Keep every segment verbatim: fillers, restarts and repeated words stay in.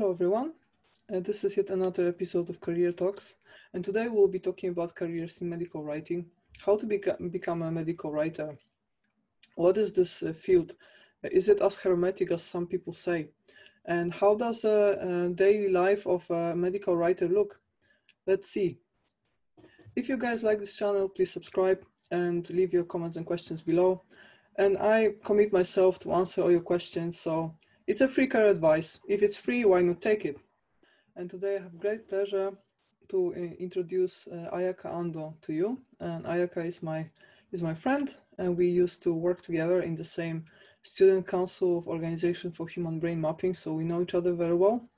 Hello everyone, uh, this is yet another episode of Career Talks, and today we'll be talking about careers in medical writing, how to beca- become a medical writer. What is this uh, field? Is it as hermetic as some people say? And how does the uh, uh, daily life of a medical writer look? Let's see. If you guys like this channel, please subscribe and leave your comments and questions below. And I commit myself to answer all your questions, so it's a free career advice. If it's free, why not take it? And today I have great pleasure to uh, introduce uh, Ayaka Ando to you. And Ayaka is my, is my friend, and we used to work together in the same Student Council of Organization for Human Brain Mapping, so we know each other very well.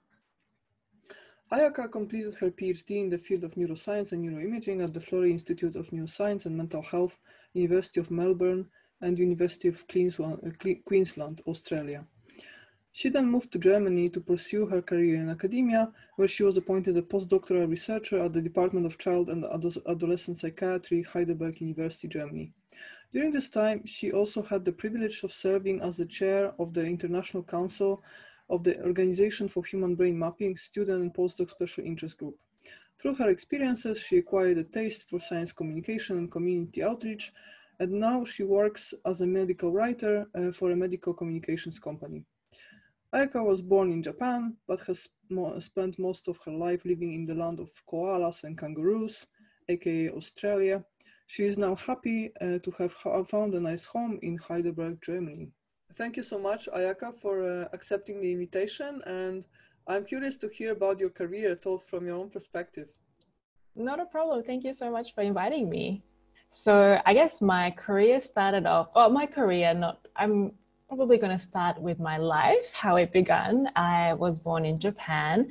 Ayaka completed her PhD in the field of neuroscience and neuroimaging at the Florey Institute of Neuroscience and Mental Health, University of Melbourne and University of Queensland, Australia. She then moved to Germany to pursue her career in academia, where she was appointed a postdoctoral researcher at the Department of Child and Adolescent Psychiatry, Heidelberg University, Germany. During this time, she also had the privilege of serving as the chair of the International Council of the Organization for Human Brain Mapping Student and Postdoc Special Interest Group. Through her experiences, she acquired a taste for science communication and community outreach, and now she works as a medical writer uh, for a medical communications company. Ayaka was born in Japan, but has spent most of her life living in the land of koalas and kangaroos, aka Australia. She is now happy uh, to have found a nice home in Heidelberg, Germany. Thank you so much, Ayaka, for uh, accepting the invitation. And I'm curious to hear about your career told from your own perspective. Not a problem. Thank you so much for inviting me. So I guess my career started off, oh, my career, not, I'm probably going to start with my life, how it began. I was born in Japan.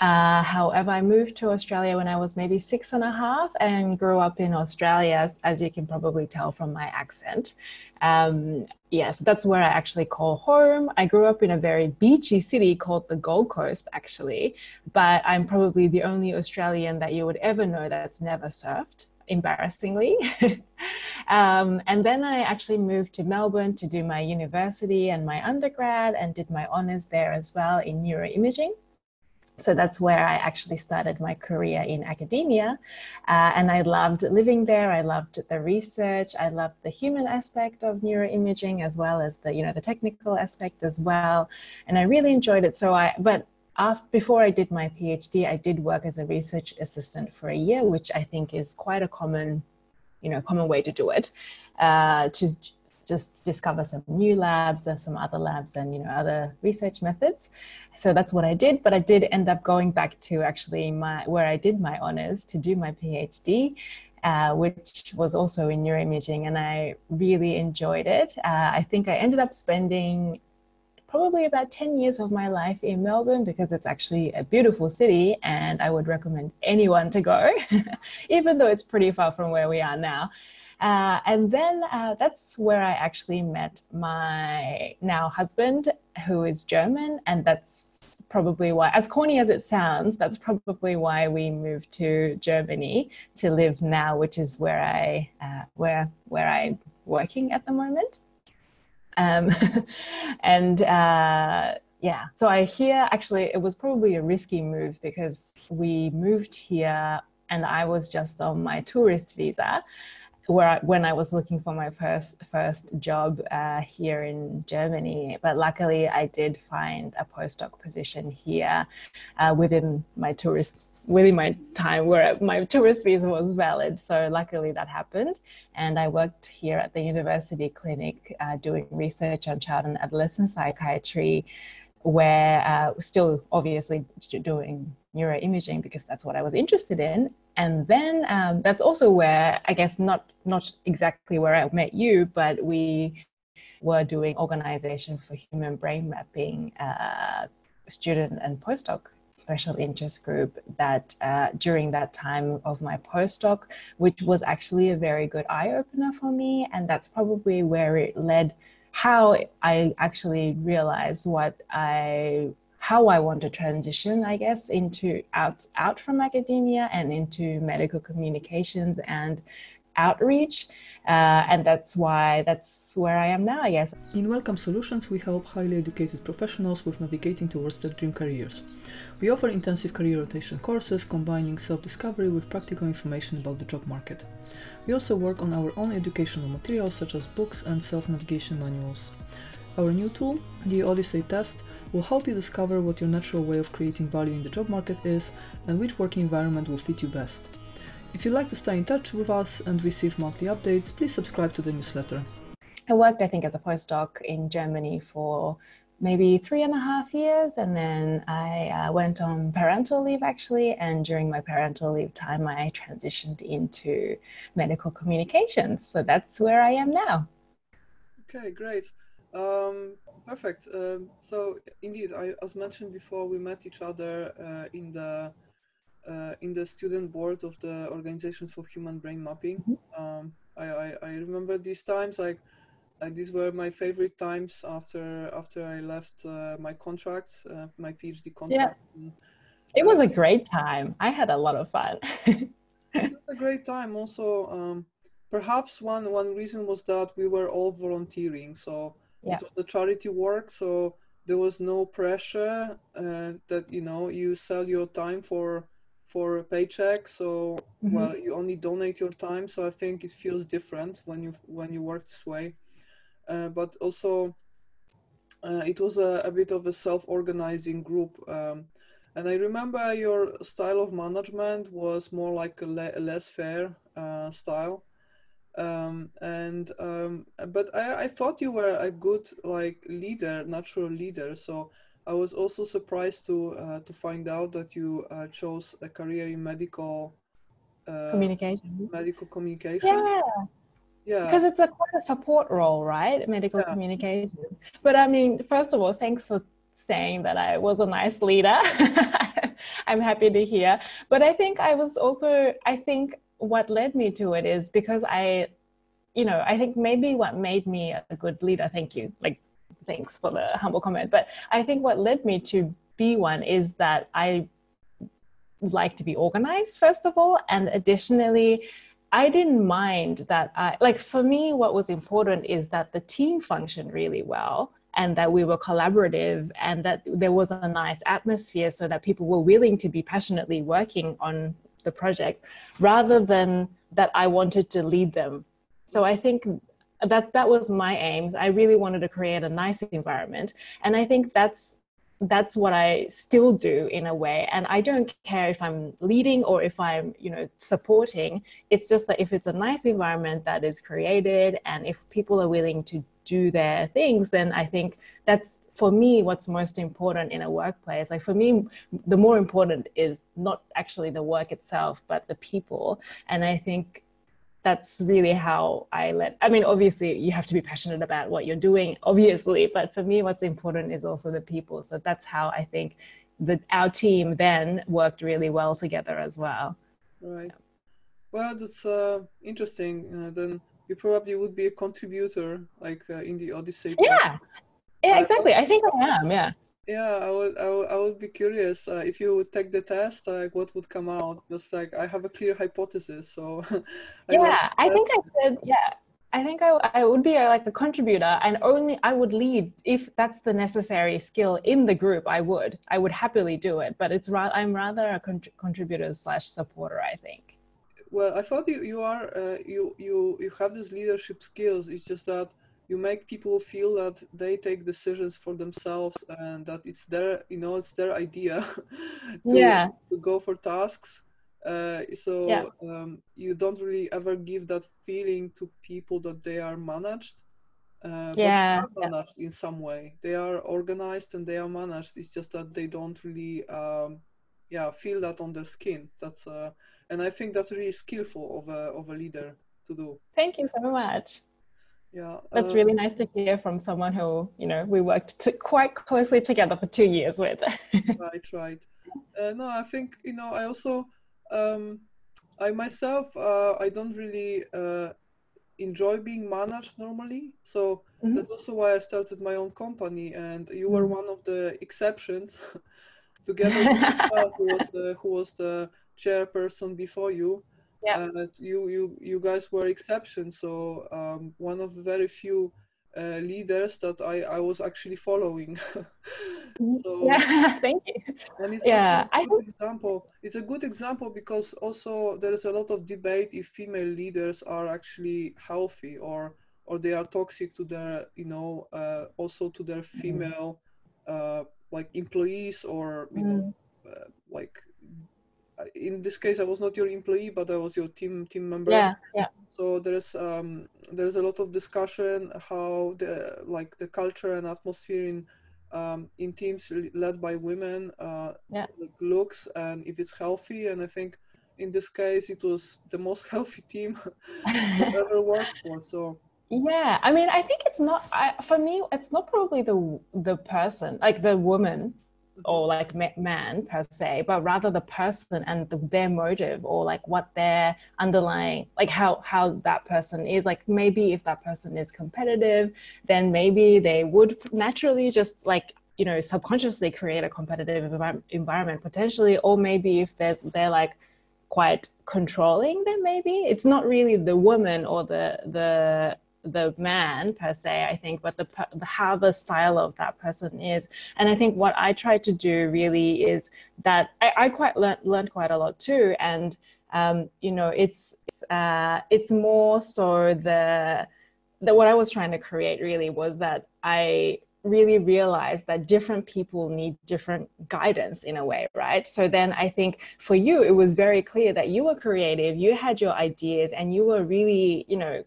Uh, however, I moved to Australia when I was maybe six and a half and grew up in Australia, as, as you can probably tell from my accent. Um, yes, that's where I actually call home. I grew up in a very beachy city called the Gold Coast, actually, but I'm probably the only Australian that you would ever know that's never surfed, embarrassingly. um, and then I actually moved to Melbourne to do my university and my undergrad and did my honours there as well in neuroimaging. So that's where I actually started my career in academia. Uh, and I loved living there. I loved the research. I loved the human aspect of neuroimaging as well as the, you know, the technical aspect as well. And I really enjoyed it. So I, but after, before I did my PhD, I did work as a research assistant for a year, which I think is quite a common, you know, common way to do it, uh, to just discover some new labs and some other labs and, you know, other research methods. So that's what I did, but I did end up going back to actually my, where I did my honors to do my PhD, uh, which was also in neuroimaging, and I really enjoyed it. Uh, I think I ended up spending probably about ten years of my life in Melbourne because it's actually a beautiful city and I would recommend anyone to go, even though it's pretty far from where we are now. Uh, and then uh, that's where I actually met my now husband, who is German, and that's probably why, as corny as it sounds, that's probably why we moved to Germany to live now, which is where I uh, where where I'm working at the moment. Um, and uh, yeah, so I hear actually it was probably a risky move because we moved here and I was just on my tourist visa. Where I, when I was looking for my first first job uh, here in Germany, but luckily I did find a postdoc position here uh, within my tourist within my time where my tourist visa was valid. So luckily that happened, and I worked here at the university clinic uh, doing research on child and adolescent psychiatry, where uh, still obviously doing neuroimaging because that's what I was interested in. And then um, that's also where, I guess, not not exactly where I met you, but we were doing Organization for Human Brain Mapping, uh, student and postdoc special interest group that uh, during that time of my postdoc, which was actually a very good eye-opener for me. And that's probably where it led, how I actually realized what I how I want to transition, I guess, into out, out from academia and into medical communications and outreach. Uh, and that's why that's where I am now, I guess. In Welcome Solutions, we help highly educated professionals with navigating towards their dream careers. We offer intensive career rotation courses, combining self-discovery with practical information about the job market. We also work on our own educational materials, such as books and self-navigation manuals. Our new tool, the Odyssey Test, will help you discover what your natural way of creating value in the job market is and which working environment will fit you best. If you'd like to stay in touch with us and receive monthly updates, please subscribe to the newsletter. I worked, I think, as a postdoc in Germany for maybe three and a half years, and then I uh, went on parental leave, actually, and during my parental leave time, I transitioned into medical communications. So that's where I am now. Okay, great. Um, perfect. Um, so, indeed, I, as mentioned before, we met each other uh, in the Uh, in the student board of the Organization for Human Brain Mapping. Um, I, I, I remember these times, like, like these were my favorite times after after I left uh, my contracts, uh, my PhD contract. Yeah. And, uh, it was a great time. I had a lot of fun. It was a great time also. Um, perhaps one, one reason was that we were all volunteering. So yeah. It was the charity work. So there was no pressure uh, that, you know, you sell your time for for a paycheck, so mm-hmm. well, you only donate your time. So I think it feels different when you when you work this way. Uh, but also, uh, it was a, a bit of a self-organizing group, um, and I remember your style of management was more like a, le a laissez-faire uh, style. Um, and um, but I, I thought you were a good like leader, natural leader. So. I was also surprised to uh, to find out that you uh, chose a career in medical uh, communication. Medical communication. Yeah, yeah. Because it's a quite a support role, right? Medical yeah. communication. But I mean, first of all, thanks for saying that I was a nice leader. I'm happy to hear. But I think I was also. I think what led me to it is because I, you know, I think maybe what made me a good leader. Thank you. Like. Thanks for the humble comment. But I think what led me to be one is that I like to be organized, first of all. And additionally, I didn't mind that I, like for me, what was important is that the team functioned really well and that we were collaborative and that there was a nice atmosphere so that people were willing to be passionately working on the project rather than that I wanted to lead them. So I think That, that was my aims. I really wanted to create a nice environment. And I think that's, that's what I still do in a way. And I don't care if I'm leading or if I'm, you know, supporting. It's just that if it's a nice environment that is created and if people are willing to do their things, then I think that's, for me, what's most important in a workplace. Like for me, the more important is not actually the work itself, but the people. And I think that's really how I let, I mean, obviously you have to be passionate about what you're doing, obviously, but for me, what's important is also the people. So that's how I think that our team then worked really well together as well. Right. Yeah. Well, that's uh, interesting. Uh, then you probably would be a contributor, like uh, in the Odyssey. Yeah, yeah, exactly. I think I am, yeah. Yeah, I would, I would, I would be curious uh, if you would take the test, like what would come out? Just like, I have a clear hypothesis, so. I yeah, I think I said, yeah, I think I, I would be a, like a contributor and only I would lead if that's the necessary skill in the group, I would. I would happily do it, but it's ra I'm rather a con contributor slash supporter, I think. Well, I thought you, you are, uh, you, you, you have these leadership skills, it's just that you make people feel that they take decisions for themselves and that it's their, you know, it's their idea to, yeah. to go for tasks. Uh, so yeah. um, you don't really ever give that feeling to people that they are managed. Uh, yeah. But they are managed yeah. in some way. They are organized and they are managed. It's just that they don't really, um, yeah, feel that on their skin. That's uh, and I think that's really skillful of a, of a leader to do. Thank you so much. Yeah, that's um, really nice to hear from someone who, you know, we worked to quite closely together for two years with. Right, right. Uh, no, I think, you know, I also, um, I myself, uh, I don't really uh, enjoy being managed normally. So mm-hmm. that's also why I started my own company. And you were one of the exceptions together with who was the, who was the chairperson before you. Yeah. Uh, you, you, you guys were exception. So um, one of the very few uh, leaders that I, I was actually following. So, yeah, thank you. And it's yeah, a good I example. It's a good example because also there is a lot of debate if female leaders are actually healthy or or they are toxic to their, you know, uh, also to their female uh, like employees or you mm. know uh, like. In this case, I was not your employee, but I was your team team member. Yeah, yeah. So there's um there's a lot of discussion how the like the culture and atmosphere in um in teams led by women uh yeah. looks and if it's healthy. And I think in this case it was the most healthy team I've ever worked for. So. Yeah, I mean, I think it's not I, for me. It's not probably the the person like the woman. Or like man per se, but rather the person and the, their motive or like what their underlying, like how, how that person is. Like maybe if that person is competitive, then maybe they would naturally just like, you know, subconsciously create a competitive envi- environment potentially, or maybe if they're, they're like quite controlling, then maybe it's not really the woman or the, the, the man per se, I think, but the, the how the style of that person is. And I think what I try to do really is that I, I quite learned, learned quite a lot too. And, um, you know, it's, it's, uh, it's more so the, the, what I was trying to create really was that I really realized that different people need different guidance in a way, right? So then I think for you, it was very clear that you were creative, you had your ideas and you were really, you know,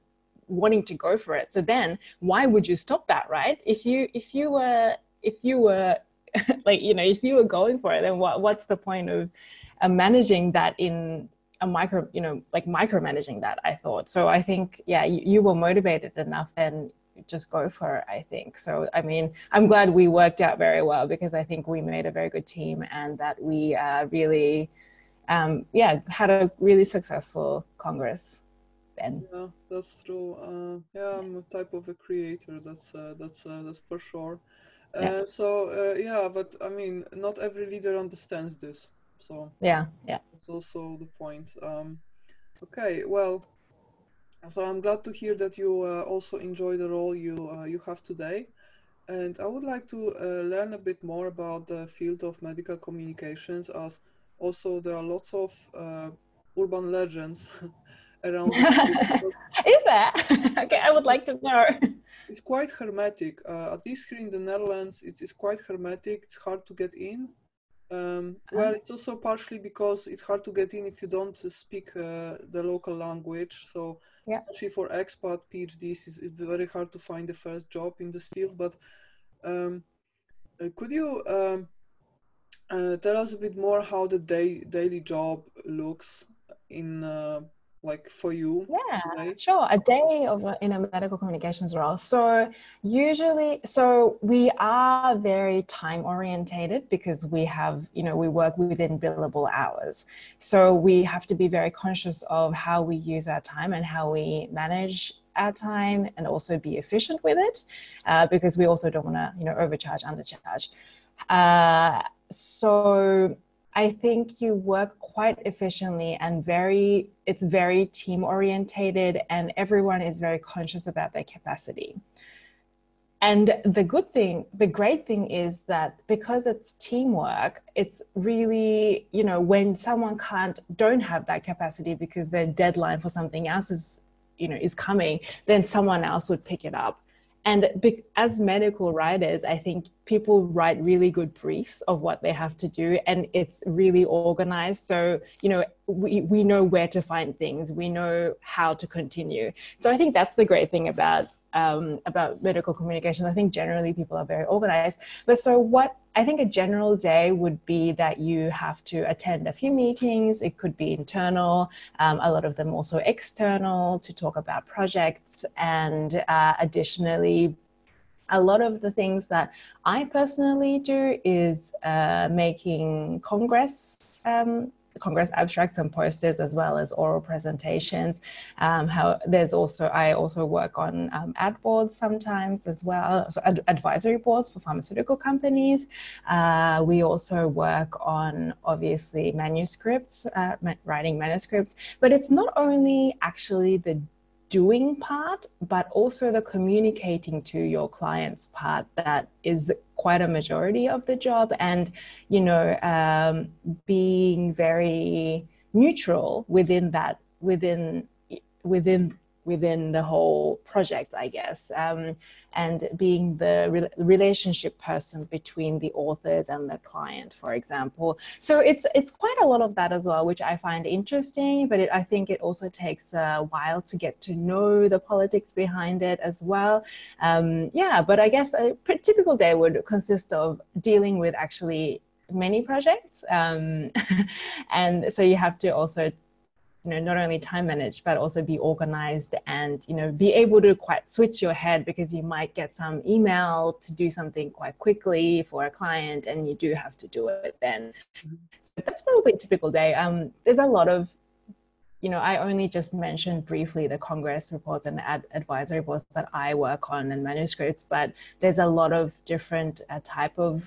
wanting to go for it. So then why would you stop that, right? If you if you were if you were like, you know, if you were going for it, then what what's the point of uh, managing that in a micro, you know, like micromanaging that, I thought. So I think, yeah, you, you were motivated enough, then just go for it, I think. So, I mean, I'm glad we worked out very well because I think we made a very good team and that we uh, really, um, yeah, had a really successful Congress. Then. Yeah, that's true. Uh, yeah, I'm a type of a creator. That's uh, that's uh, that's for sure. Uh, yeah. So uh, yeah, but I mean, not every leader understands this. So yeah, yeah, that's also the point. Um, okay, well, so I'm glad to hear that you uh, also enjoy the role you uh, you have today, and I would like to uh, learn a bit more about the field of medical communications, as also there are lots of uh, urban legends. Around is that okay? I would like to know. It's quite hermetic. Uh, at least here in the Netherlands, it is quite hermetic. It's hard to get in. Um, well, um, it's also partially because it's hard to get in if you don't speak uh, the local language. So, yeah. Especially for expat PhDs, it's, it's very hard to find the first job in this field. But um, uh, could you um, uh, tell us a bit more how the day daily job looks in? Uh, like for you? Yeah, right? Sure. A day of in a medical communications role. So usually, so we are very time orientated because we have, you know, we work within billable hours. So we have to be very conscious of how we use our time and how we manage our time and also be efficient with it uh, because we also don't want to, you know, overcharge, undercharge. Uh, so I think you work quite efficiently and very, it's very team orientated and everyone is very conscious about their capacity. And the good thing, the great thing is that because it's teamwork, it's really, you know, when someone can't, don't have that capacity because their deadline for something else is, you know, is coming, then someone else would pick it up. And as medical writers, I think people write really good briefs of what they have to do and it's really organized. So, you know, we, we know where to find things, we know how to continue. So I think that's the great thing about, um, about medical communications. I think generally people are very organized. But so what I think a general day would be that you have to attend a few meetings. It could be internal, um, a lot of them also external to talk about projects. And uh, additionally, a lot of the things that I personally do is uh, making Congress um, Congress abstracts and posters, as well as oral presentations. Um, how there's also, I also work on um, ad boards sometimes as well, so ad advisory boards for pharmaceutical companies. Uh, we also work on obviously manuscripts, uh, writing manuscripts, but it's not only actually the doing part, but also the communicating to your clients part that is quite a majority of the job. And, you know, um, being very neutral within that, within, within, within the whole project, I guess, um, and being the re relationship person between the authors and the client, for example. So it's it's quite a lot of that as well, which I find interesting, but it, I think it also takes a while to get to know the politics behind it as well. Um, yeah, but I guess a typical day would consist of dealing with actually many projects. Um, and so you have to also, you know, not only time managed, but also be organized and, you know, be able to quite switch your head, because you might get some email to do something quite quickly for a client and you do have to do it then. Mm-hmm. So that's probably a typical day. Um, there's a lot of, you know, I only just mentioned briefly the Congress reports and ad advisory boards that I work on and manuscripts, but there's a lot of different uh, type of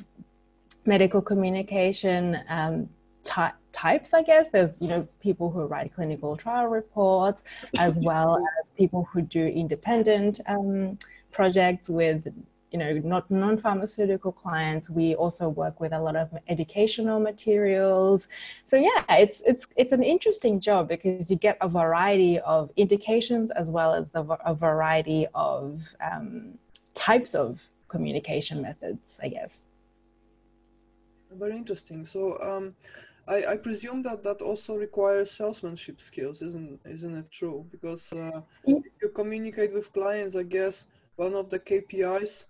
medical communication um, type types, I guess. There's, you know, people who write clinical trial reports, as well as people who do independent um, projects with, you know, not non-pharmaceutical clients. We also work with a lot of educational materials. So yeah, it's it's it's an interesting job because you get a variety of indications as well as the, a variety of um, types of communication methods, I guess. Very interesting. So. Um... I, I presume that that also requires salesmanship skills, isn't isn't it true? Because uh, if you communicate with clients, I guess one of the K P Is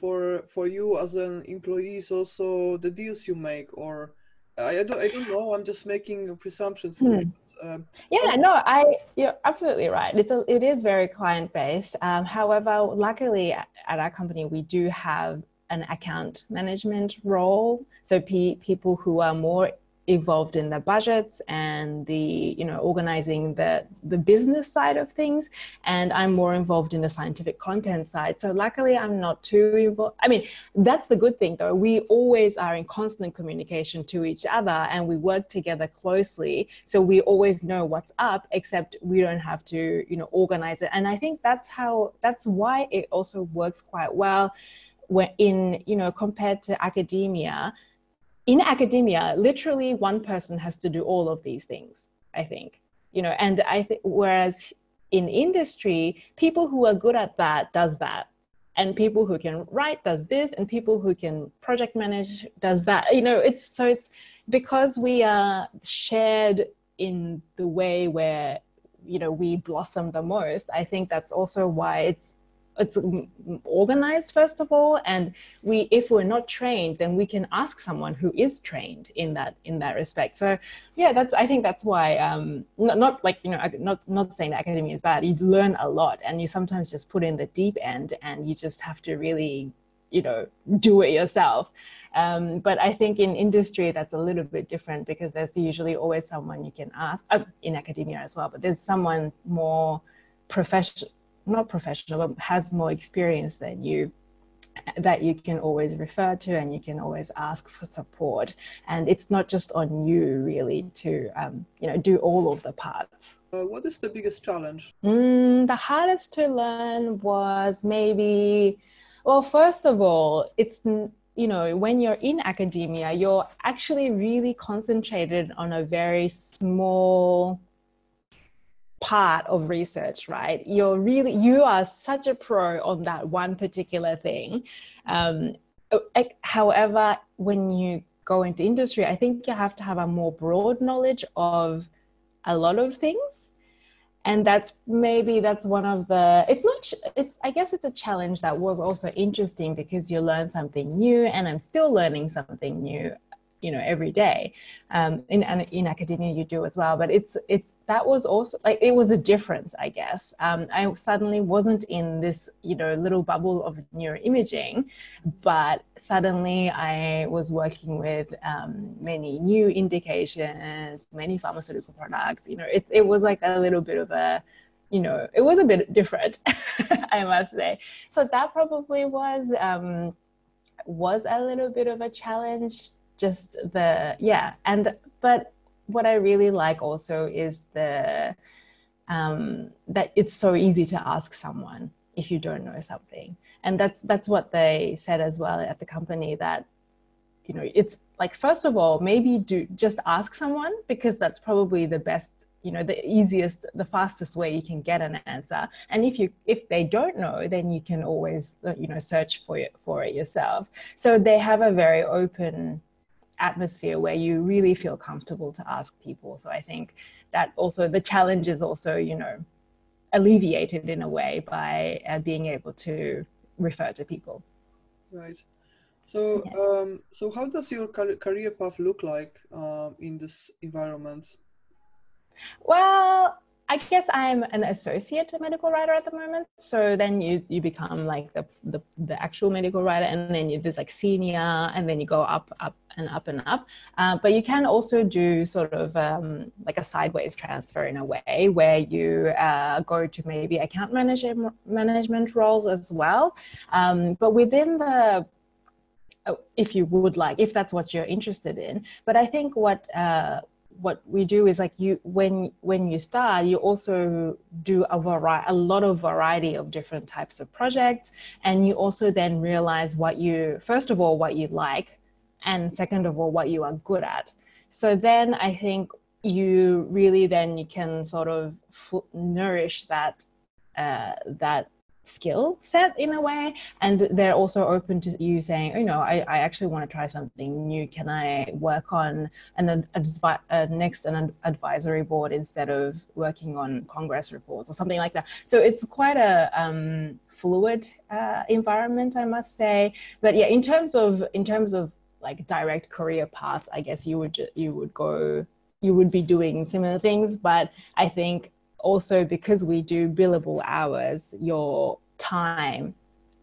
for for you as an employee is also the deals you make. Or I, I don't I don't know. I'm just making presumptions. Hmm. Um, yeah, no, I you're absolutely right. It's a, it is very client based. Um, however, luckily at, at our company we do have an account management role, so pe people who are more involved in the budgets and the, you know, organizing the, the business side of things. And I'm more involved in the scientific content side. So luckily I'm not too involved. I mean, that's the good thing though. We always are in constant communication to each other and we work together closely. So we always know what's up, except we don't have to, you know, organize it. And I think that's how, that's why it also works quite well when in, you know, compared to academia. In academia, literally one person has to do all of these things, I think, you know, and I think, whereas in industry, people who are good at that does that. And people who can write does this, and people who can project manage does that, you know, it's, so it's because we are shared in the way where, you know, we blossom the most. I think that's also why it's, it's organized, first of all, and we, if we're not trained, then we can ask someone who is trained in that in that respect. So yeah, that's, I think that's why, um, not, not like, you know, not not saying that academia is bad. You learn a lot and you sometimes just put in the deep end and you just have to really, you know, do it yourself. Um, but I think in industry that's a little bit different because there's usually always someone you can ask, uh, in academia as well, but there's someone more professional, not professional, but has more experience than you, that you can always refer to and you can always ask for support. And it's not just on you really to, um, you know, do all of the parts. Uh, what is the biggest challenge? Mm, the hardest to learn was maybe, well, first of all, it's, you know, when you're in academia, you're actually really concentrated on a very small part of research, right? You're really, you are such a pro on that one particular thing. Um, however, when you go into industry, I think you have to have a more broad knowledge of a lot of things. And that's maybe that's one of the, it's not, it's, I guess it's a challenge that was also interesting because you learn something new, and I'm still learning something new you know, every day. Um, in, in academia, you do as well. But it's, it's, that was also, like, it was a difference, I guess. Um, I suddenly wasn't in this, you know, little bubble of neuroimaging, but suddenly I was working with um, many new indications, many pharmaceutical products. You know, it, it was like a little bit of a, you know, it was a bit different, I must say. So that probably was, um, was a little bit of a challenge, just the, yeah. And, but what I really like also is the, um, that it's so easy to ask someone if you don't know something. And that's, that's what they said as well at the company, that, you know, it's like, first of all, maybe do just ask someone, because that's probably the best, you know, the easiest, the fastest way you can get an answer. And if you, if they don't know, then you can always, you know, search for it, for it yourself. So they have a very open atmosphere where you really feel comfortable to ask people. So I think that also the challenge is also, you know, alleviated in a way by uh, being able to refer to people. Right. So, yeah. um, so how does your career path look like um, in this environment? Well, I guess I'm an associate medical writer at the moment. So then you, you become like the, the, the actual medical writer, and then you, there's like senior, and then you go up, up and up and up. Uh, but you can also do sort of um, like a sideways transfer in a way, where you uh, go to maybe account management management roles as well. Um, but within the, if you would like, if that's what you're interested in. But I think what, uh, what we do is like you when when you start, you also do a variety a lot of variety of different types of projects, and you also then realize what you, first of all, what you like, and second of all, what you are good at. So then I think you really then you can sort of f nourish that uh, that skill set in a way, and they're also open to you saying, you know, I, I actually want to try something new. Can I work on an advi uh, next an advisory board instead of working on Congress reports or something like that? So it's quite a um, fluid uh, environment, I must say. But yeah, in terms of in terms of like direct career path, I guess you would you would go you would be doing similar things, but I think. Also, because we do billable hours, your time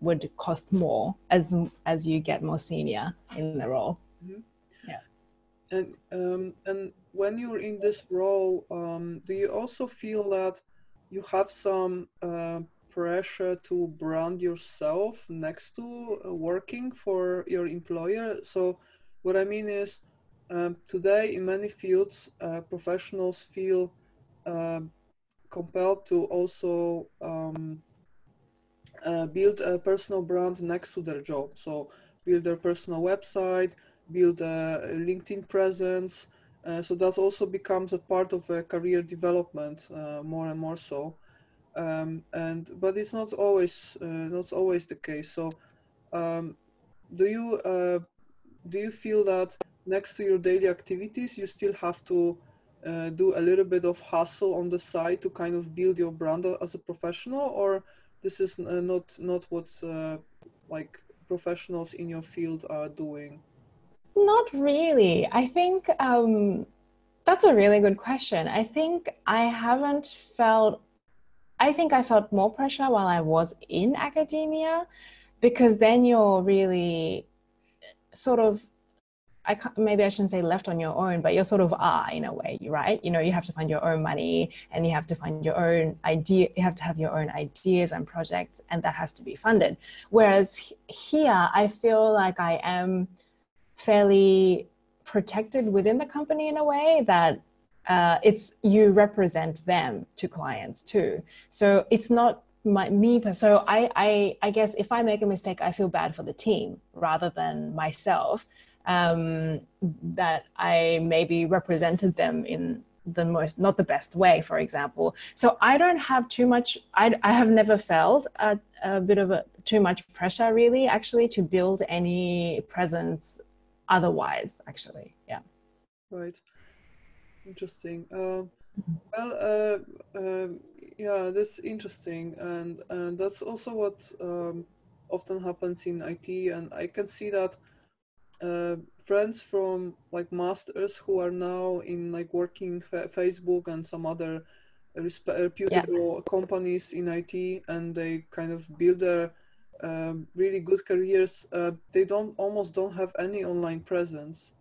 would cost more as as you get more senior in the role. Mm-hmm. Yeah. And um, and when you're in this role, um, do you also feel that you have some uh, pressure to brand yourself next to working for your employer? So what I mean is, um, today in many fields, uh, professionals feel uh, compelled to also um, uh, build a personal brand next to their job. So build their personal website, build a LinkedIn presence. Uh, so that also becomes a part of a career development uh, more and more so. Um, and but it's not always uh, not always the case. So um, do you uh, do you feel that next to your daily activities, you still have to Uh, do a little bit of hustle on the side to kind of build your brand as a professional, or this is uh, not not what uh, like professionals in your field are doing? Not really. I think um, that's a really good question. I think I haven't felt. I think I felt more pressure while I was in academia, because then you're really sort of. I can't, maybe I shouldn't say left on your own, but you're sort of are in a way, right? You know, you have to find your own money, and you have to find your own idea. You have to have your own ideas and projects, and that has to be funded. Whereas here, I feel like I am fairly protected within the company in a way that uh, it's you represent them to clients too. So it's not my me. So I, I, I guess if I make a mistake, I feel bad for the team rather than myself. Um, that I maybe represented them in the most, not the best way, for example. So I don't have too much, I, I have never felt a, a bit of a, too much pressure really, actually, to build any presence otherwise, actually, yeah. Right, interesting. Um, well, uh, um, yeah, that's interesting. And, and that's also what um, often happens in I T, and I can see that Uh, friends from like masters who are now in like working fa- Facebook and some other reputable yeah. companies in I T, and they kind of build their um, really good careers. Uh, they don't almost don't have any online presence.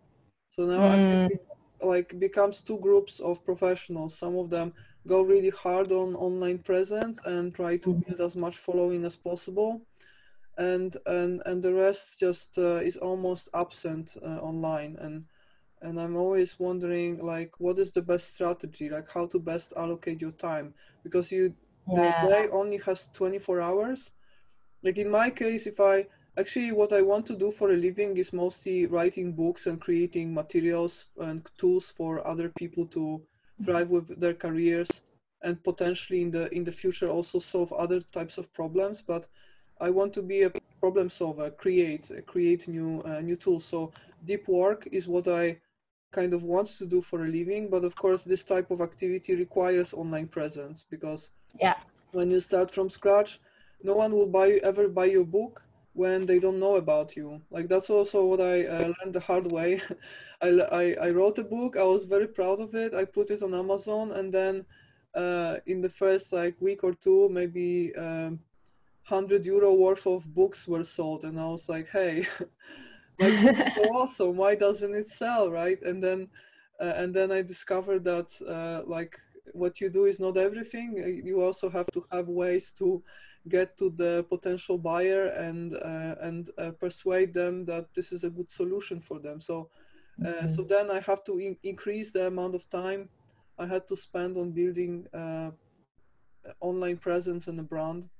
So now mm. I think it, like becomes two groups of professionals. Some of them go really hard on online presence and try to build as much following as possible. And and and the rest just uh, is almost absent uh, online, and and I'm always wondering like what is the best strategy, like how to best allocate your time, because you yeah. the day only has twenty-four hours. Like in my case, if I actually what I want to do for a living is mostly writing books and creating materials and tools for other people to thrive with their careers and potentially in the in the future also solve other types of problems, but I want to be a problem solver, create, create new uh, new tools. So deep work is what I kind of want to do for a living. But of course, this type of activity requires online presence, because yeah. when you start from scratch, no one will buy ever buy your book when they don't know about you. Like that's also what I uh, learned the hard way. I, I, I wrote a book. I was very proud of it. I put it on Amazon. And then uh, in the first like week or two, maybe... Um, one hundred euro worth of books were sold, and I was like, hey, like, so awesome, why doesn't it sell, right? And then uh, and then I discovered that uh, like what you do is not everything. You also have to have ways to get to the potential buyer and uh, and uh, persuade them that this is a good solution for them. So uh, mm-hmm. so then I have to in- increase the amount of time I had to spend on building uh, online presence and a brand.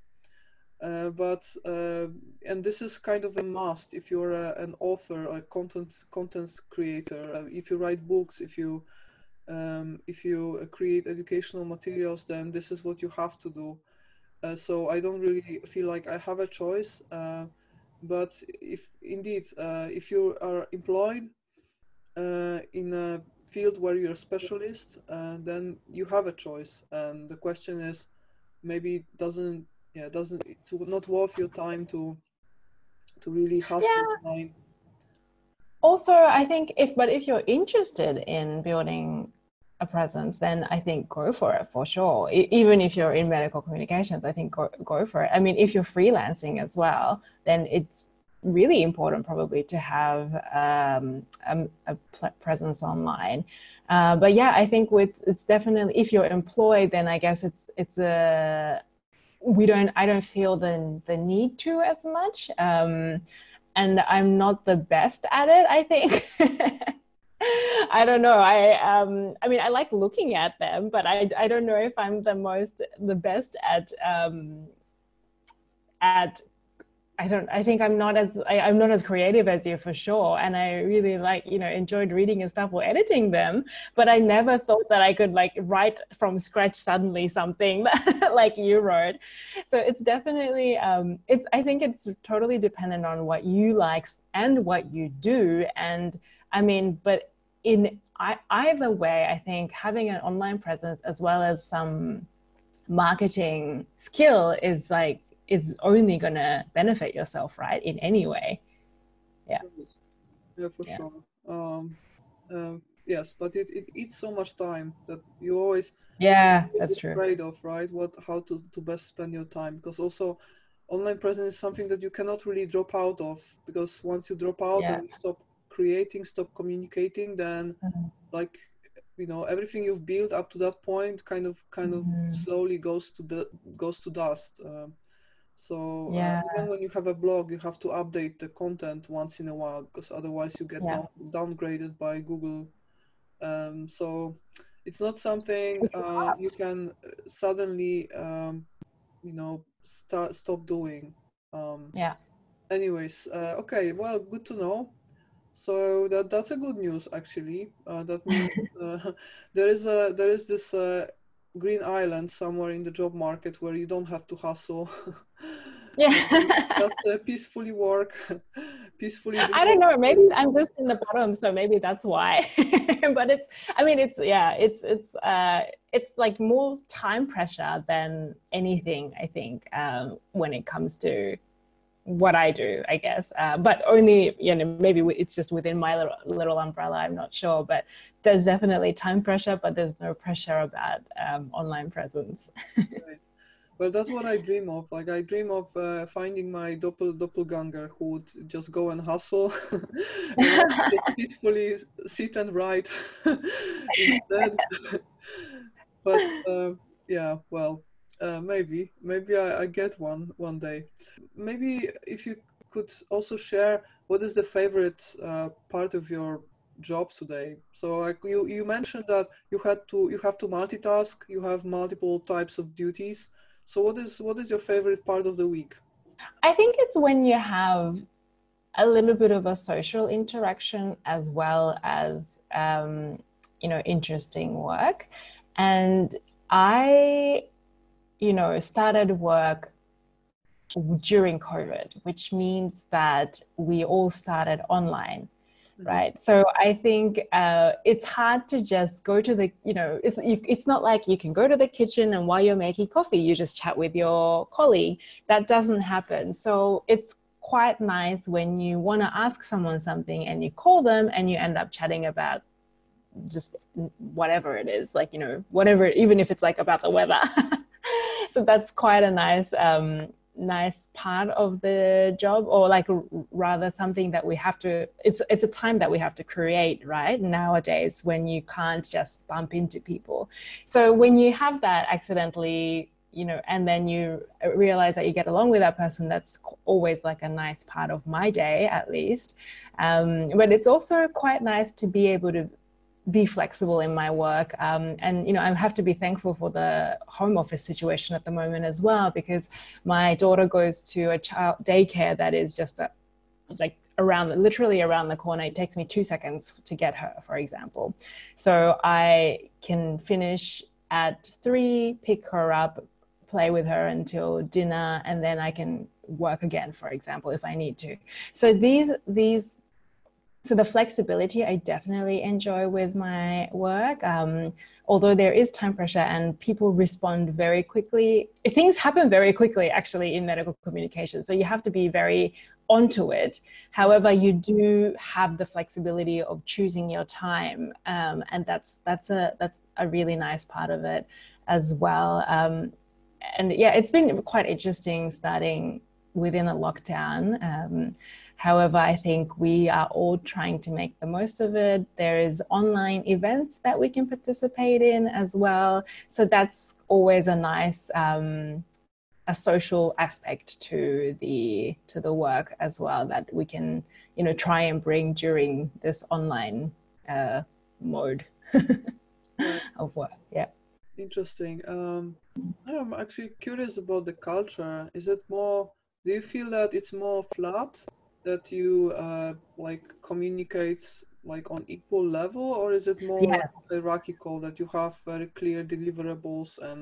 Uh, but uh, and this is kind of a must if you're a, an author, a content content creator. Uh, if you write books, if you um, if you create educational materials, then this is what you have to do. Uh, so I don't really feel like I have a choice. Uh, but if indeed, uh, if you are employed uh, in a field where you're a specialist, uh, then you have a choice. And the question is, maybe it doesn't. Yeah, it doesn't it's not worth your time to to really hustle yeah. time. Also, I think if but if you're interested in building a presence, then I think go for it for sure. I, even if you're in medical communications, I think go, go for it. I mean, if you're freelancing as well, then it's really important probably to have um, a, a pl- presence online. Uh, but yeah, I think with it's definitely if you're employed, then I guess it's it's a we don't, I don't feel the the need to as much. Um, and I'm not the best at it, I think. I don't know. I um, I mean, I like looking at them, but I, I don't know if I'm the most, the best at, um, at, I don't, I think I'm not as, I, I'm not as creative as you for sure. And I really like, you know, enjoyed reading and stuff or editing them, but I never thought that I could like write from scratch suddenly something like you wrote. So it's definitely, um, it's, I think it's totally dependent on what you like and what you do. And I mean, but in I, either way, I think having an online presence as well as some marketing skill is like, it's only going to benefit yourself, right? In any way. Yeah. Yeah, for yeah. sure. Um, uh, yes, but it, it eats so much time that you always... Yeah, that's true. Afraid of, right? What, how to, to best spend your time. Because also online presence is something that you cannot really drop out of, because once you drop out yeah. and you stop creating, stop communicating, then mm-hmm. like, you know, everything you've built up to that point kind of kind mm-hmm. of slowly goes to the, goes to dust. Um, So yeah. uh, even when you have a blog, you have to update the content once in a while, because otherwise you get yeah. down- downgraded by Google. Um, so it's not something uh, you can suddenly, um, you know, start, stop doing. Um, yeah. Anyways, uh, okay, well, good to know. So that that's a good news, actually. Uh, that means uh, there is a there is this. Uh, green island somewhere in the job market where you don't have to hustle. Yeah. Just uh, peacefully work, peacefully. Do I don't know. Maybe I'm just in the bottom, so maybe that's why. But it's, I mean, it's, yeah, it's, it's, uh, it's like more time pressure than anything, I think, um, when it comes to, what I do, I guess, uh, but only, you know, maybe it's just within my little, little umbrella, I'm not sure, but there's definitely time pressure, but there's no pressure about um, online presence. Right. Well, that's what I dream of. Like, I dream of uh, finding my doppel, doppelganger who would just go and hustle, and peacefully sit and write instead. But uh, yeah, well, Uh, maybe, maybe I, I get one one day. Maybe if you could also share what is the favorite uh, part of your job today. So like you, you mentioned that you had to, you have to multitask. You have multiple types of duties. So what is what is your favorite part of the week? I think it's when you have a little bit of a social interaction as well as um, you know, interesting work, and I. you know, started work during COVID, which means that we all started online, mm-hmm. right? So I think uh, it's hard to just go to the, you know, it's, you, it's not like you can go to the kitchen and while you're making coffee, you just chat with your colleague. That doesn't happen. So it's quite nice when you want to ask someone something and you call them and you end up chatting about just whatever it is, like, you know, whatever, even if it's like about the weather. So that's quite a nice, um, nice part of the job, or like rather something that we have to, it's, it's a time that we have to create, right? Nowadays, when you can't just bump into people. So when you have that accidentally, you know, and then you realize that you get along with that person, that's always like a nice part of my day, at least. Um, but it's also quite nice to be able to be flexible in my work, um, and you know, I have to be thankful for the home office situation at the moment as well, because my daughter goes to a child daycare that is just a, like around literally around the corner. It takes me two seconds to get her, for example, so I can finish at three, pick her up, play with her until dinner, and then I can work again, for example, if I need to. So these these So the flexibility I definitely enjoy with my work, um, although there is time pressure and people respond very quickly. Things happen very quickly, actually, in medical communication. So you have to be very onto it. However, you do have the flexibility of choosing your time, um, and that's that's a that's a really nice part of it as well. Um, and yeah, it's been quite interesting starting within a lockdown. Um, However, I think we are all trying to make the most of it. There is online events that we can participate in as well. So that's always a nice um, a social aspect to the to the work as well, that we can, you know, try and bring during this online uh, mode of work. Yeah. Interesting. Um, I'm actually curious about the culture. Is it more, do you feel that it's more flat? That you uh, like communicate like on equal level, or is it more yeah. hierarchical, that you have very clear deliverables and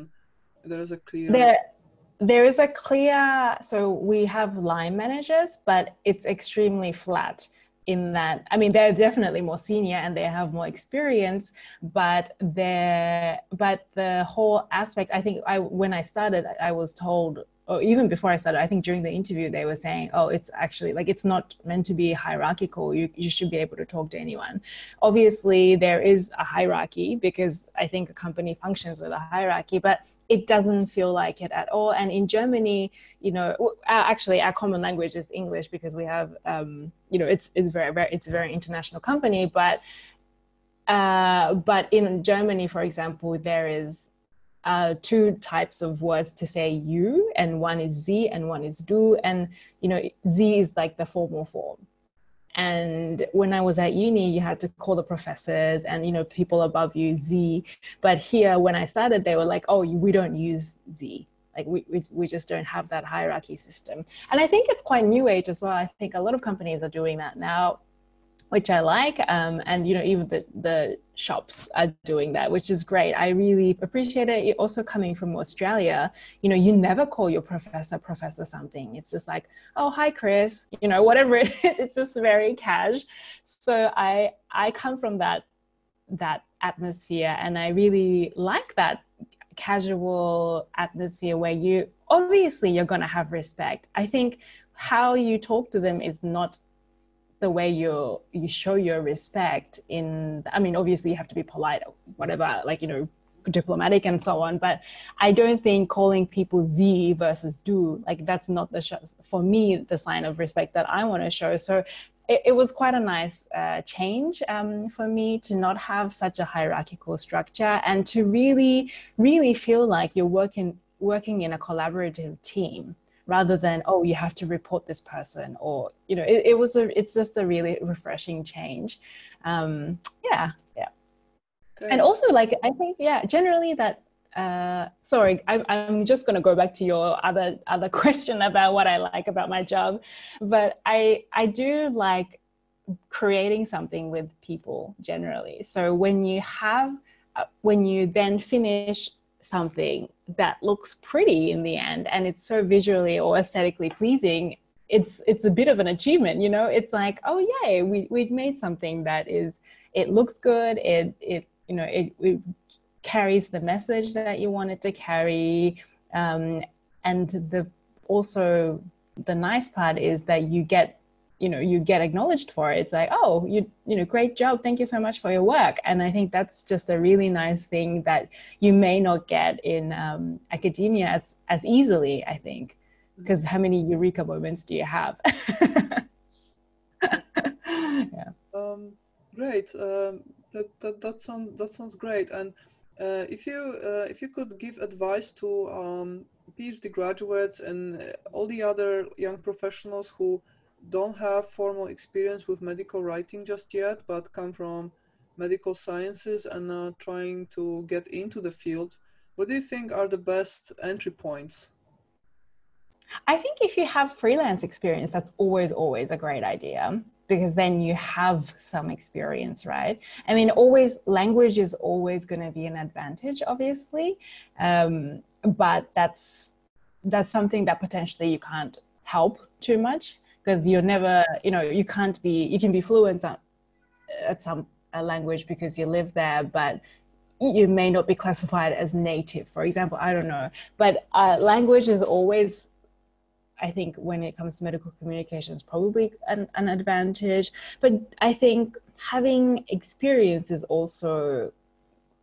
there is a clear there, there is a clear so we have line managers, but it's extremely flat in that, I mean, they're definitely more senior and they have more experience, but they're but the whole aspect, I think I when I started I was told, or even before I started, I think during the interview, they were saying, oh, it's actually like, it's not meant to be hierarchical. You, you should be able to talk to anyone. Obviously, there is a hierarchy because I think a company functions with a hierarchy, but it doesn't feel like it at all. And in Germany, you know, our, actually our common language is English because we have, um, you know, it's, it's, very, very, it's a very international company, but, uh, but in Germany, for example, there is Uh, two types of words to say you, and one is sie and one is du, and you know, sie is like the formal form. And when I was at uni, you had to call the professors and, you know, people above you sie, but here when I started, they were like, oh, we don't use sie. Like we, we, we just don't have that hierarchy system. And I think it's quite new age as well. I think a lot of companies are doing that now, which I like, um, and you know, even the, the shops are doing that, which is great. I really appreciate it. Also coming from Australia, you know, you never call your professor, professor something. It's just like, oh, hi, Chris, you know, whatever it is, it's just very cash. So I, I come from that, that atmosphere, and I really like that casual atmosphere where you, obviously you're going to have respect. I think how you talk to them is not the way you you show your respect in, I mean, obviously you have to be polite or whatever, like, you know, diplomatic and so on, but I don't think calling people "thee" versus "do", like, that's not the sh for me the sign of respect that I want to show. So it, it was quite a nice uh, change um, for me to not have such a hierarchical structure and to really really feel like you're working working in a collaborative team rather than, oh, you have to report this person, or, you know, it, it was a it's just a really refreshing change. Um, yeah, yeah. Great. And also, like, I think, yeah, generally that, uh, sorry, I, I'm just going to go back to your other other question about what I like about my job. But I, I do like creating something with people generally. So when you have, uh, when you then finish something that looks pretty in the end, and it's so visually or aesthetically pleasing, it's it's a bit of an achievement, you know? It's like, oh, yay, we, we've made something that is, it looks good, it, it, you know, it, it carries the message that you want it to carry. Um, and the also the nice part is that you get, you know, you get acknowledged for it. It's like, oh, you, you know, great job. Thank you so much for your work. And I think that's just a really nice thing that you may not get in um, academia as, as easily, I think, because how many eureka moments do you have? Yeah. Um, great. Um, that, that, that, sound, that sounds great. And uh, if you uh, if you could give advice to um, PhD graduates and all the other young professionals who don't have formal experience with medical writing just yet, but come from medical sciences and are trying to get into the field, what do you think are the best entry points? I think if you have freelance experience, that's always, always a great idea, because then you have some experience, right? I mean, always, language is always going to be an advantage, obviously, um, but that's, that's something that potentially you can't help too much. Because you're never, you know, you can't be, you can be fluent at some a language because you live there, but you may not be classified as native, for example. I don't know. But uh, language is always, I think, when it comes to medical communications, probably an, an advantage. But I think having experience is also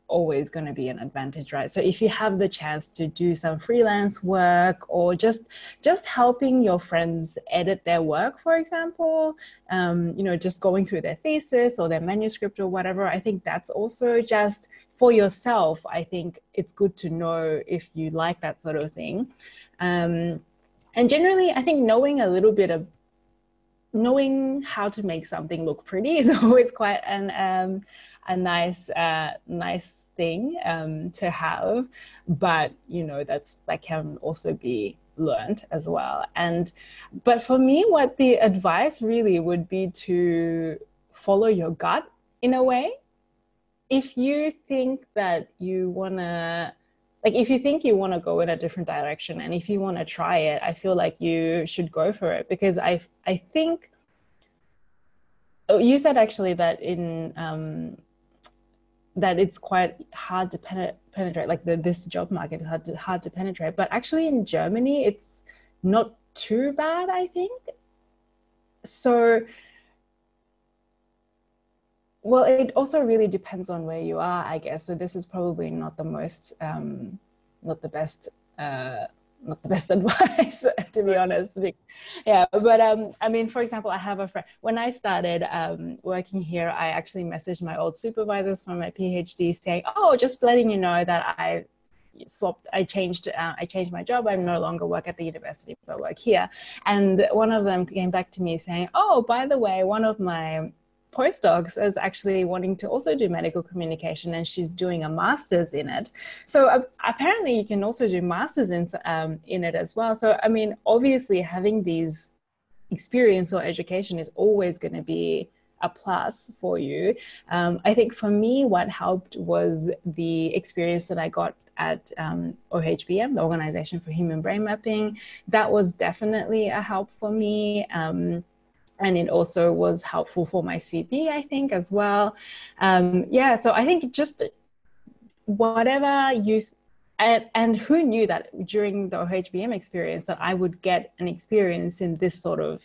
always going to be an advantage, right? So if you have the chance to do some freelance work, or just just helping your friends edit their work, for example, um, you know, just going through their thesis or their manuscript or whatever, I think that's also just for yourself. I think it's good to know if you like that sort of thing. Um, and generally, I think knowing a little bit of knowing how to make something look pretty is always quite an um, a nice uh, nice thing um, to have, but you know, that's that can also be learned as well. And but for me, what the advice really would be to follow your gut in a way. If you think that you wanna, like, if you think you want to go in a different direction and if you want to try it, I feel like you should go for it, because I I think oh, you said actually that in um, that it's quite hard to penet penetrate, like the, this job market is hard to, hard to penetrate, but actually in Germany it's not too bad, I think. So, well, it also really depends on where you are, I guess. So this is probably not the most, um, not the best, uh, not the best advice, to be honest. Yeah, but um, I mean, for example, I have a friend. When I started um, working here, I actually messaged my old supervisors from my PhD saying, "Oh, just letting you know that I swapped, I changed, uh, I changed my job. I no longer work at the university, but I work here." And one of them came back to me saying, "Oh, by the way, one of my postdocs is actually wanting to also do medical communication, and she's doing a master's in it." So uh, apparently you can also do masters in, um, in it as well. So I mean, obviously having these experience or education is always going to be a plus for you. Um, I think for me, what helped was the experience that I got at um, O H B M, the Organization for Human Brain Mapping. That was definitely a help for me. Um, And it also was helpful for my C V, I think, as well. Um, yeah, so I think just whatever you And, and who knew that during the O H B M experience that I would get an experience in this sort of,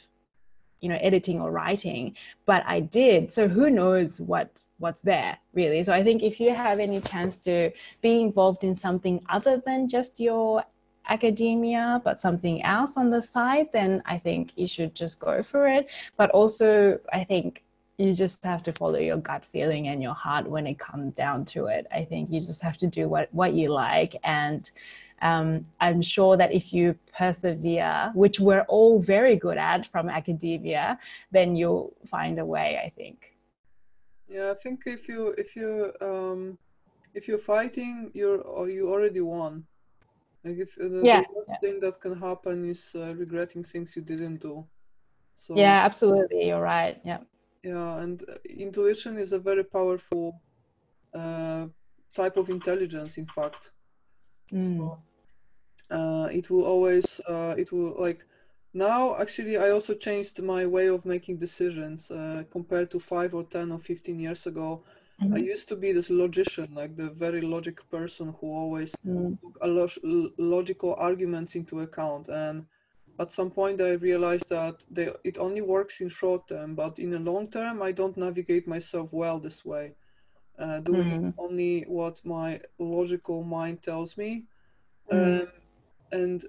you know, editing or writing, but I did. So who knows what, what's there really. So I think if you have any chance to be involved in something other than just your academia, but something else on the side, then I think you should just go for it. But also I think you just have to follow your gut feeling and your heart when it comes down to it. I think you just have to do what, what you like. And um, I'm sure that if you persevere, which we're all very good at from academia, then you'll find a way, I think. Yeah, I think if you if you um, if you're fighting, you're or you already won. Like if the, yeah, the worst yeah. thing that can happen is uh, regretting things you didn't do. So yeah, absolutely, you're right. Yeah. Yeah, and intuition is a very powerful uh, type of intelligence, in fact. Mm. So, uh, it will always, uh, it will like, now actually I also changed my way of making decisions uh, compared to five or ten or fifteen years ago. Mm-hmm. I used to be this logician, like the very logic person who always mm. took a log logical arguments into account. And at some point I realized that they, it only works in short term, but in the long term, I don't navigate myself well this way, uh, doing mm. only what my logical mind tells me. Mm. Um, and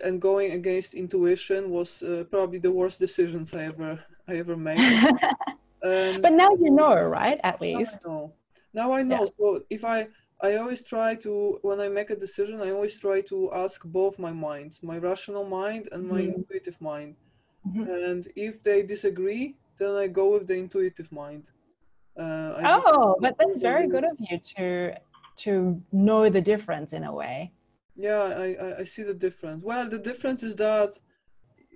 and going against intuition was uh, probably the worst decisions I ever, I ever made. um, but now you know, right? At least. Now I know. Now I know. Yeah. So if I... I always try to, when I make a decision, I always try to ask both my minds, my rational mind and my mm-hmm. intuitive mind. Mm-hmm. And if they disagree, then I go with the intuitive mind. Uh, I oh, but that's very good of you to to know the difference in a way. Yeah, I, I, I see the difference. Well, the difference is that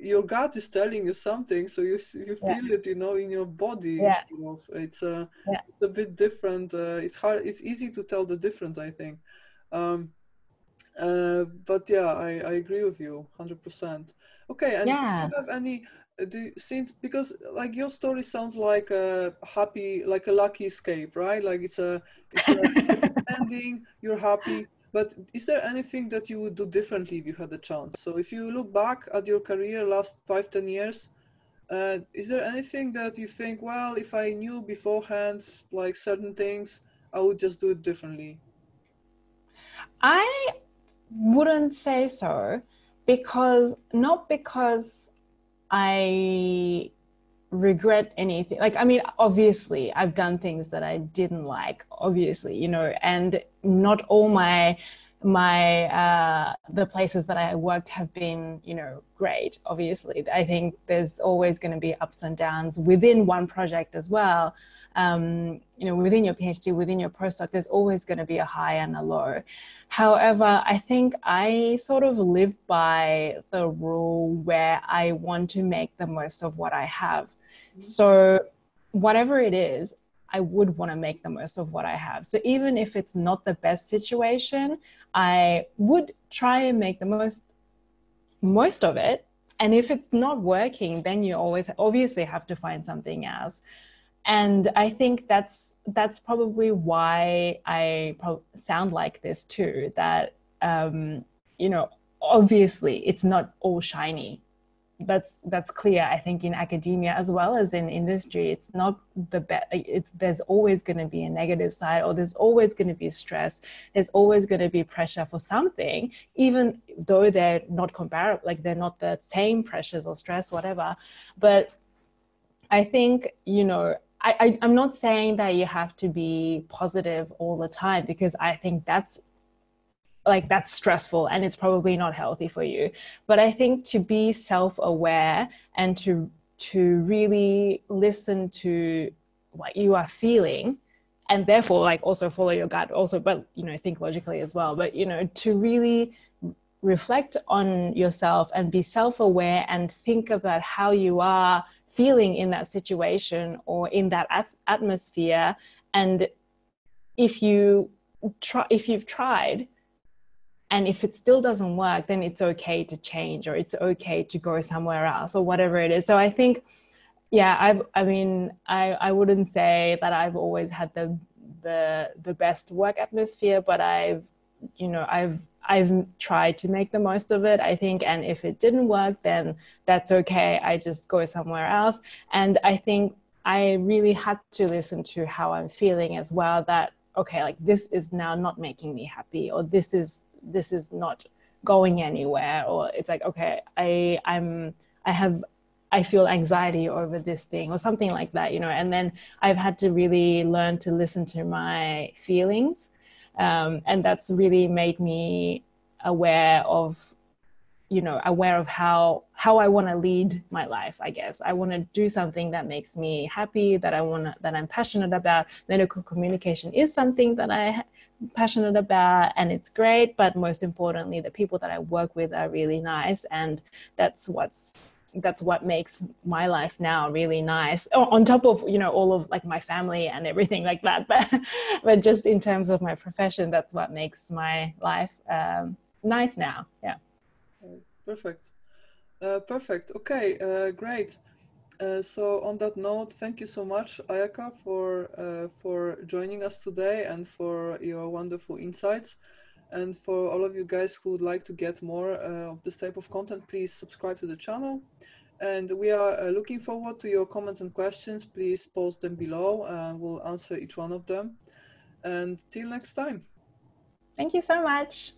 your gut is telling you something, so you you feel yeah. it, you know, in your body. Yeah. You know, it's, uh, yeah. it's a bit different. Uh, it's hard. It's easy to tell the difference, I think. Um, uh, but yeah, I, I agree with you, one hundred percent. Okay, and yeah. do you have any? Do you, since because like your story sounds like a happy, like a lucky escape, right? Like it's a, it's a ending. You're happy. But is there anything that you would do differently if you had the chance? So if you look back at your career last five, ten years, uh, is there anything that you think, well, if I knew beforehand, like certain things, I would just do it differently? I wouldn't say so, because not because I regret anything. Like, I mean, obviously I've done things that I didn't like, obviously, you know, and not all my, my, uh, the places that I worked have been, you know, great. Obviously, I think there's always going to be ups and downs within one project as well. Um, you know, within your PhD, within your postdoc, there's always going to be a high and a low. However, I think I sort of live by the rule where I want to make the most of what I have. So whatever it is, I would want to make the most of what I have. So even if it's not the best situation, I would try and make the most, most of it. And if it's not working, then you always obviously have to find something else. And I think that's, that's probably why I pro- sound like this too, that, um, you know, obviously it's not all shiny. That's that's clear. I think in academia as well as in industry, it's not the best. It's there's always going to be a negative side, or there's always going to be stress. There's always going to be pressure for something, even though they're not comparable, like they're not the same pressures or stress, whatever. But I think, you know, I, I I'm not saying that you have to be positive all the time, because I think that's like that's stressful and it's probably not healthy for you. But I think to be self-aware and to to really listen to what you are feeling, and therefore like also follow your gut also, but you know, think logically as well, but you know, to really reflect on yourself and be self-aware and think about how you are feeling in that situation or in that at atmosphere. And if you try, if you've tried, and if it still doesn't work, then it's okay to change, or it's okay to go somewhere else, or whatever it is. So I think, yeah, I've, I mean, I, I wouldn't say that I've always had the, the, the best work atmosphere, but I've you know, I've I've tried to make the most of it, I think, and if it didn't work, then that's okay. I just go somewhere else. And I think I really had to listen to how I'm feeling as well, that, okay, like this is now not making me happy, or this is this is not going anywhere, or it's like, okay, I I'm I have I feel anxiety over this thing or something like that, you know. And then I've had to really learn to listen to my feelings. Um, and that's really made me aware of, you know, aware of how, how I want to lead my life, I guess. I want to do something that makes me happy, that I want to, that I'm passionate about. Medical communication is something that I'm passionate about, and it's great. But most importantly, the people that I work with are really nice. And that's what's, that's what makes my life now really nice, oh, on top of, you know, all of like my family and everything like that, but but just in terms of my profession, that's what makes my life um nice now. Yeah. Perfect. Uh, perfect. Okay. Uh, great. Uh, so on that note, thank you so much, Ayaka, for uh, for joining us today and for your wonderful insights. And for all of you guys who would like to get more uh, of this type of content, please subscribe to the channel. And we are uh, looking forward to your comments and questions. Please post them below and we'll answer each one of them. And till next time. Thank you so much.